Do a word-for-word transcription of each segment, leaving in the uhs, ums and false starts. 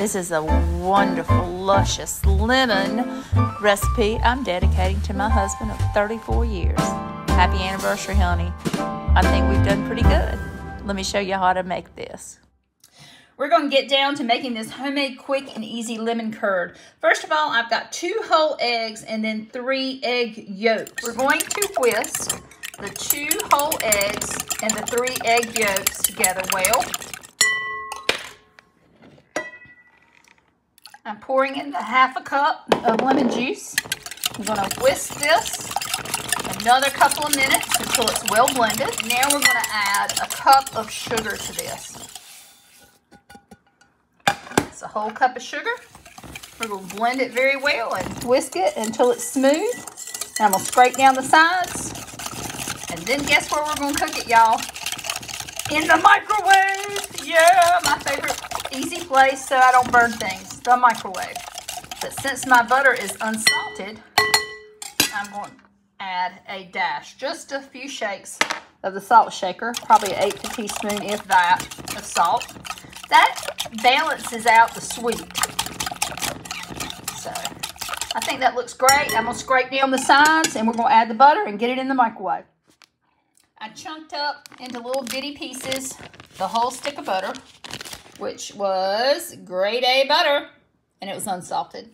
This is a wonderful, luscious lemon recipe I'm dedicating to my husband of thirty-four years. Happy anniversary, honey. I think we've done pretty good. Let me show you how to make this. We're going to get down to making this homemade quick and easy lemon curd. First of all, I've got two whole eggs and then three egg yolks. We're going to whisk the two whole eggs and the three egg yolks together well. I'm pouring in the half a cup of lemon juice. I'm going to whisk this another couple of minutes until it's well blended. Now we're going to add a cup of sugar to this. A whole cup of sugar. We're going to blend it very well and whisk it until it's smooth. And I'm going to scrape down the sides. And then guess where we're going to cook it, y'all? In the microwave! Yeah, my favorite easy place so I don't burn things. The microwave. But since my butter is unsalted, I'm going to add a dash. Just a few shakes of the salt shaker. Probably an eighth of a teaspoon, if that, of salt. That balances out the sweet. So I think that looks great. I'm going to scrape down the sides and we're going to add the butter and get it in the microwave. I chunked up into little bitty pieces the whole stick of butter, which was grade A butter, and it was unsalted.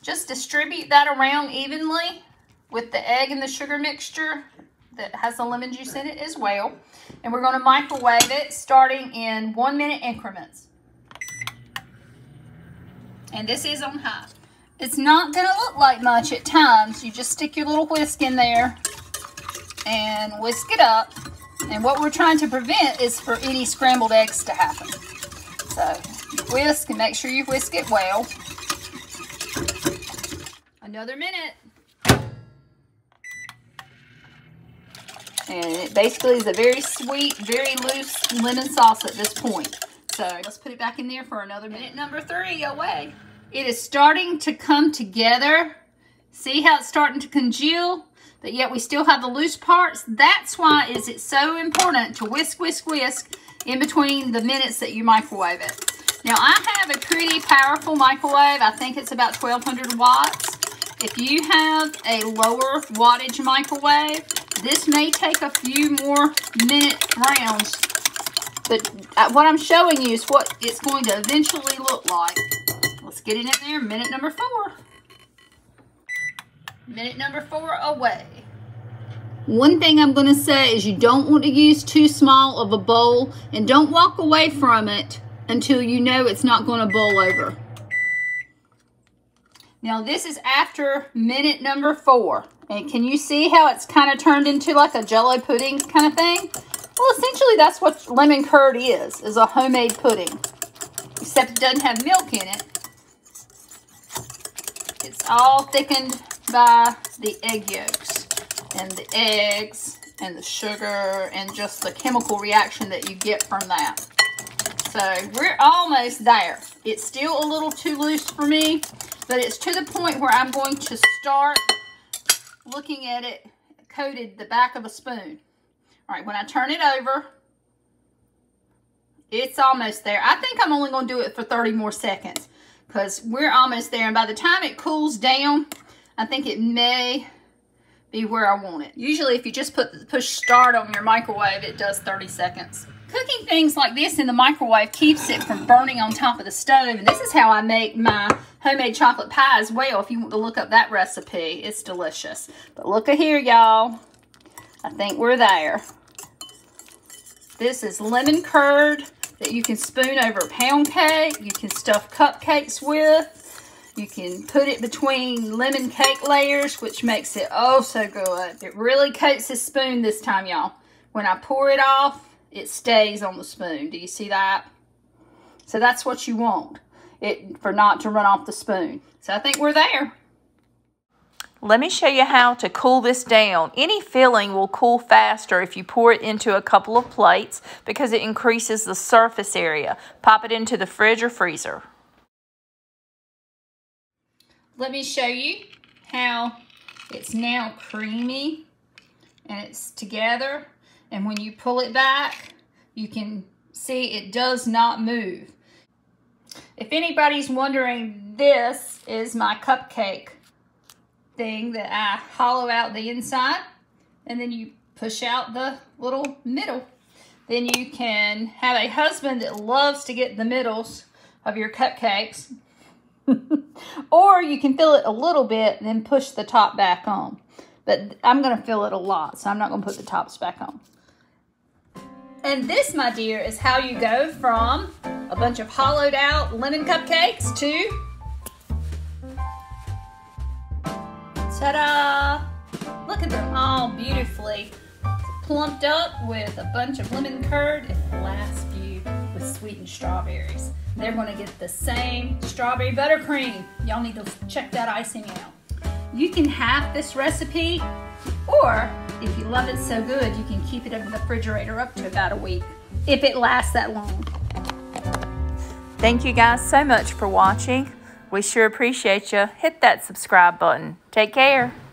Just distribute that around evenly with the egg and the sugar mixture that has the lemon juice in it as well. And we're going to microwave it starting in one minute increments. And this is on high. It's not going to look like much at times. You just stick your little whisk in there and whisk it up. And what we're trying to prevent is for any scrambled eggs to happen. So whisk and make sure you whisk it well. Another minute. And it basically is a very sweet, very loose lemon sauce at this point. So let's put it back in there for another minute. Minute number three away. It is starting to come together. See how it's starting to congeal, but yet we still have the loose parts. That's why is it so important to whisk, whisk, whisk in between the minutes that you microwave it. Now I have a pretty powerful microwave. I think it's about twelve hundred watts. If you have a lower wattage microwave, this may take a few more minute rounds, but what I'm showing you is what it's going to eventually look like. Let's get it in there, minute number four. Minute number four away. One thing I'm going to say is you don't want to use too small of a bowl, and don't walk away from it until you know it's not going to boil over. Now this is after minute number four. And can you see how it's kind of turned into like a jello pudding kind of thing? Well, essentially that's what lemon curd is, is a homemade pudding. Except it doesn't have milk in it. It's all thickened by the egg yolks and the eggs and the sugar and just the chemical reaction that you get from that. So we're almost there. It's still a little too loose for me, but it's to the point where I'm going to start looking at it coated the back of a spoon. All right, when I turn it over, it's almost there. I think I'm only going to do it for thirty more seconds because we're almost there. And by the time it cools down, I think it may be where I want it. Usually if you just put push start on your microwave, it does thirty seconds. Cooking things like this in the microwave keeps it from burning on top of the stove. And this is how I make my homemade chocolate pie as well. If you want to look up that recipe, it's delicious. But look at here, y'all. I think we're there. This is lemon curd that you can spoon over a pound cake. You can stuff cupcakes with. You can put it between lemon cake layers, which makes it oh so good. It really coats the spoon this time, y'all. When I pour it off, it stays on the spoon. Do you see that? So that's what you want, it for not to run off the spoon. So I think we're there. Let me show you how to cool this down. Any filling will cool faster if you pour it into a couple of plates because it increases the surface area. Pop it into the fridge or freezer. Let me show you how it's now creamy and it's together. And when you pull it back, you can see it does not move. If anybody's wondering, this is my cupcake thing that I hollow out the inside, and then you push out the little middle. Then you can have a husband that loves to get the middles of your cupcakes. Or you can fill it a little bit and then push the top back on. But I'm going to fill it a lot, so I'm not going to put the tops back on. And this, my dear, is how you go from a bunch of hollowed out lemon cupcakes to... ta-da! Look at them all beautifully plumped up with a bunch of lemon curd, and the last few with sweetened strawberries. They're going to get the same strawberry buttercream. Y'all need to check that icing out. You can have this recipe, or if you love it so good, you can keep it in the refrigerator up to about a week, if it lasts that long. Thank you guys so much for watching. We sure appreciate you. Hit that subscribe button. Take care.